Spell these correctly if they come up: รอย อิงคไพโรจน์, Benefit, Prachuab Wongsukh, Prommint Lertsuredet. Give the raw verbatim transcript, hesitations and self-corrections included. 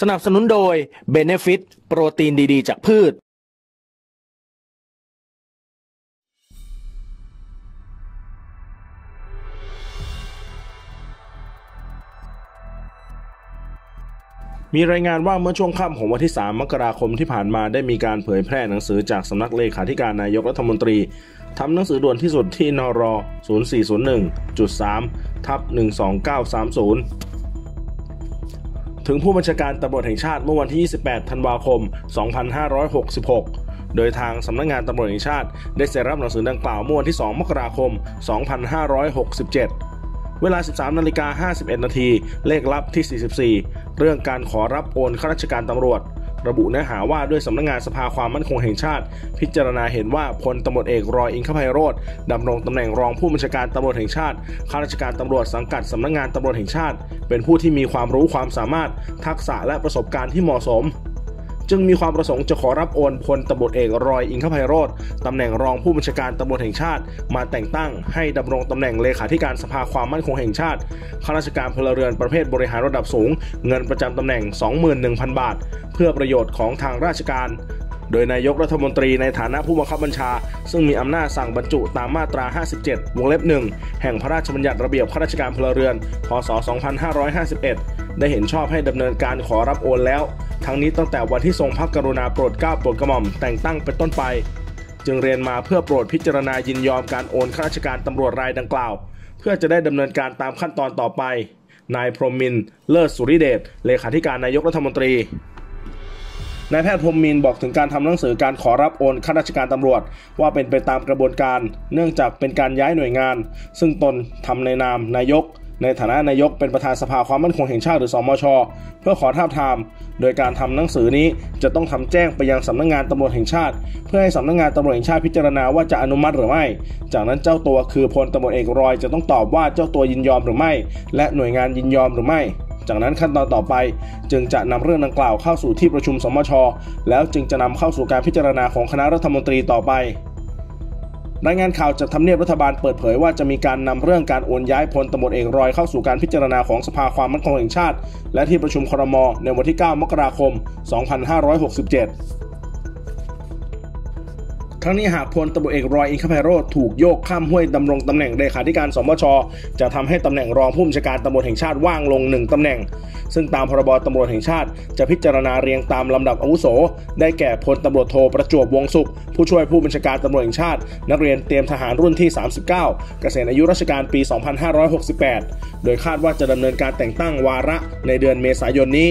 สนับสนุนโดย Benefit โปรตีนดีๆจากพืชมีรายงานว่าเมื่อช่วงค่ำของวันที่สามมกราคมที่ผ่านมาได้มีการเผยแพร่หนังสือจากสำนักเลขาธิการนายกรัฐมนตรีทำหนังสือด่วนที่สุดที่นร ศูนย์สี่ศูนย์หนึ่งจุดสามทับหนึ่งสองเก้าสามศูนย์ถึงผู้บัญชาการตำรวจแห่งชาติเมื่อวันที่ยี่สิบแปดธันวาคมสองพันห้าร้อยหกสิบหกโดยทางสำนักงานตำรวจแห่งชาติได้เซ็นรับหนังสือดังกล่าวเมื่อวันที่สองมกราคมสองพันห้าร้อยหกสิบเจ็ดเวลา สิบสามนาฬิกาห้าสิบเอ็ดนาทีเลขลับที่สี่สิบสี่เรื่องการขอรับโอนข้าราชการตำรวจระบุเนื้อหาว่าด้วยสำนักงานสภาความมั่นคงแห่งชาติพิจารณาเห็นว่าพลตำรวจเอกรอยอิงคไพโรจน์ดำรงตำแหน่งรองผู้บัญชาการตำรวจแห่งชาติข้าราชการตำรวจสังกัดสำนักงานตำรวจแห่งชาติเป็นผู้ที่มีความรู้ความสามารถทักษะและประสบการณ์ที่เหมาะสมจึงมีความประสงค์จะขอรับโอนพลตำรวจเอกรอยอิงคไพโรจน์ตำแหน่งรองผู้บัญชาการตำรวจแห่งชาติมาแต่งตั้งให้ดำรงตำแหน่งเลขาธิการสภาความมั่นคงแห่งชาติข้าราชการพลเรือนประเภทบริหารระดับสูงเงินประจำตำแหน่ง สองหมื่นหนึ่งพันบาทเพื่อประโยชน์ของทางราชการโดยนายกรัฐมนตรีในฐานะผู้บังคับบัญชาซึ่งมีอำนาจสั่งบรรจุตามมาตราห้าสิบเจ็ดวงเล็บหนึ่งแห่งพระราชบัญญัติระเบียบข้าราชการพลเรือนพศสองพันห้าร้อยห้าสิบเอ็ดได้เห็นชอบให้ดำเนินการขอรับโอนแล้วทั้งนี้ตั้งแต่วันที่ทรงพระกรุณาโปรดเกล้าโปรดกระหม่อมแต่งตั้งเป็นต้นไปจึงเรียนมาเพื่อโปรดพิจารณายินยอมการโอนข้าราชการตำรวจรายดังกล่าวเพื่อจะได้ดำเนินการตามขั้นตอนต่อไปนายพรหมินทร์เลิศสุริเดชเลขาธิการนายกรัฐมนตรีนายแพทย์พรหมินทร์บอกถึงการทำหนังสือการขอรับโอนข้าราชการตำรวจว่าเป็นไปตามกระบวนการเนื่องจากเป็นการย้ายหน่วยงานซึ่งตนทำในนามนายกในฐานะนายกเป็นประธานสภาความมั่นคงแห่งชาติหรือสมชเพื่อขอท้าทามโดยการทำหนังสือนี้จะต้องทำแจ้งไปยังสำนักงานตำรวจแห่งชาติเพื่อให้สำนักงานตำรวจแห่งชาติพิจารณาว่าจะอนุมัติหรือไม่จากนั้นเจ้าตัวคือพลตำรวจเอกรอยจะต้องตอบว่าเจ้าตัวยินยอมหรือไม่และหน่วยงานยินยอมหรือไม่จากนั้นขั้นตอนต่อไปจึงจะนำเรื่องดังกล่าวเข้าสู่ที่ประชุมสมชแล้วจึงจะนำเข้าสู่การพิจารณาของคณะรัฐมนตรีต่อไปรายงานข่าวจากทำเนียบรัฐบาลเปิดเผยว่าจะมีการนำเรื่องการโอนย้ายพลตำรวจเอกรอยเข้าสู่การพิจารณาของสภาความมั่นคงแห่งชาติและที่ประชุมครม.ในวันที่เก้ามกราคมสองพันห้าร้อยหกสิบเจ็ดทั้งนี้หากพลตำรวจเอกรอยอิงคไพโรจน์ถูกโยกข้ามห้วยดำรงตำแหน่งเลขาธิการสมชจะทำให้ตำแหน่งรองผู้บัญชาการตำรวจแห่งชาติว่างลงหนึ่งตำแหน่งซึ่งตามพรบ.ตำรวจแห่งชาติจะพิจารณาเรียงตามลำดับอาวุโสได้แก่พลตำรวจโทประจวบวงสุขผู้ช่วยผู้บัญชาการตำรวจแห่งชาตินักเรียนเตรียมทหารรุ่นที่สามสิบเก้าเกษียณอายุราชการปีสองพันห้าร้อยหกสิบแปดโดยคาดว่าจะดำเนินการแต่งตั้งวาระในเดือนเมษายนนี้